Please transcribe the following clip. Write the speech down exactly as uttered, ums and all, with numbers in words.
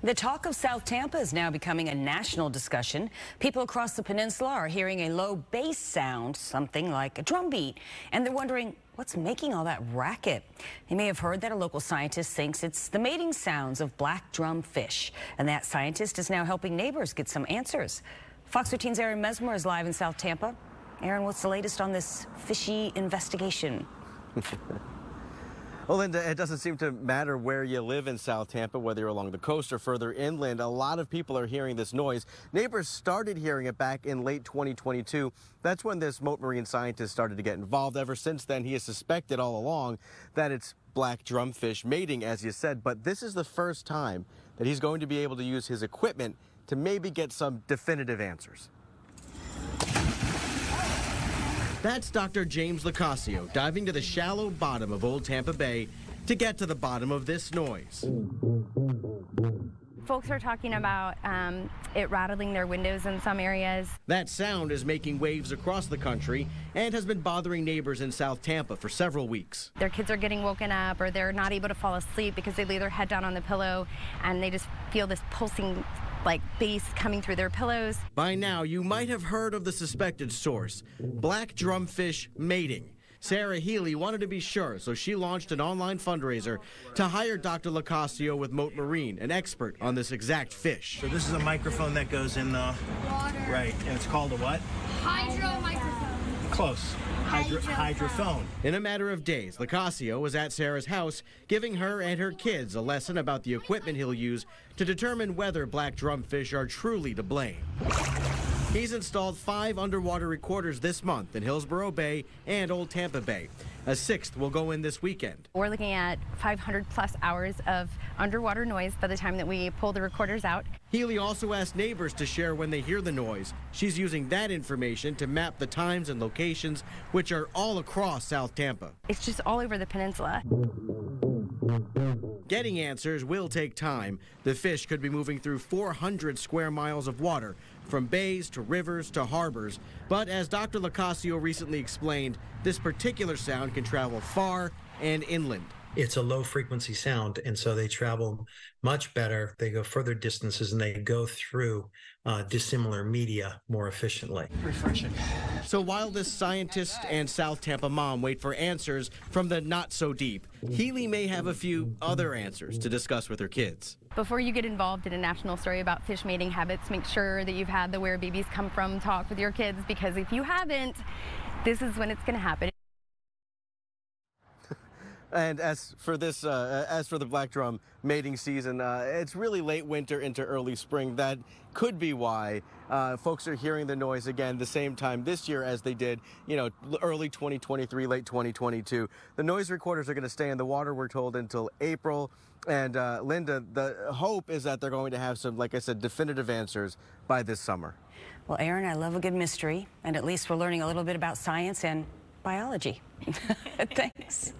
The talk of South Tampa is now becoming a national discussion. People across the peninsula are hearing a low bass sound, something like a drum beat, and they're wondering what's making all that racket. They may have heard that a local scientist thinks it's the mating sounds of black drum fish, and that scientist is now helping neighbors get some answers. Fox fourteen's Aaron Mesmer is live in South Tampa. Aaron, what's the latest on this fishy investigation? Well, Linda, it doesn't seem to matter where you live in South Tampa, whether you're along the coast or further inland. A lot of people are hearing this noise. Neighbors started hearing it back in late twenty twenty-two. That's when this Mote Marine scientist started to get involved. Ever since then, he has suspected all along that it's black drumfish mating, as you said. But this is the first time that he's going to be able to use his equipment to maybe get some definitive answers. That's Doctor James Locascio diving to the shallow bottom of Old Tampa Bay to get to the bottom of this noise. Folks are talking about um, it rattling their windows in some areas. That sound is making waves across the country and has been bothering neighbors in South Tampa for several weeks. Their kids are getting woken up, or they're not able to fall asleep because they lay their head down on the pillow and they just feel this pulsing like bass coming through their pillows. By now, you might have heard of the suspected source, black drumfish mating. Sarah Healy wanted to be sure, so she launched an online fundraiser to hire Doctor Locascio with Mote Marine, an expert on this exact fish. So this is a microphone that goes in the water. Right, and it's called a what? Hydro microphone. Close. Hydro hydrophone. In a matter of days, Locascio was at Sarah's house giving her and her kids a lesson about the equipment he'll use to determine whether black drumfish are truly to blame. He's installed five underwater recorders this month in Hillsborough Bay and Old Tampa Bay. A sixth will go in this weekend. We're looking at five hundred plus hours of underwater noise by the time that we pull the recorders out. Healy also asked neighbors to share when they hear the noise. She's using that information to map the times and locations, which are all across South Tampa. It's just all over the peninsula. Getting answers will take time. The fish could be moving through four hundred square miles of water, from bays to rivers to harbors. But as Doctor Locascio recently explained, this particular sound can travel far and inland. It's a low-frequency sound, and so they travel much better. They go further distances, and they go through uh, dissimilar media more efficiently. Refreshing. So while this scientist and South Tampa mom wait for answers from the not-so-deep, Healy may have a few other answers to discuss with her kids. Before you get involved in a national story about fish mating habits, make sure that you've had the Where Babies Come From talk with your kids, because if you haven't, this is when it's going to happen. And as for this, uh, as for the black drum mating season, uh, it's really late winter into early spring. That could be why uh, folks are hearing the noise again the same time this year as they did, you know, early twenty twenty-three, late twenty twenty-two. The noise recorders are going to stay in the water, we're told, until April. And uh, Linda, the hope is that they're going to have some, like I said, definitive answers by this summer. Well, Aaron, I love a good mystery, and at least we're learning a little bit about science and biology. Thanks.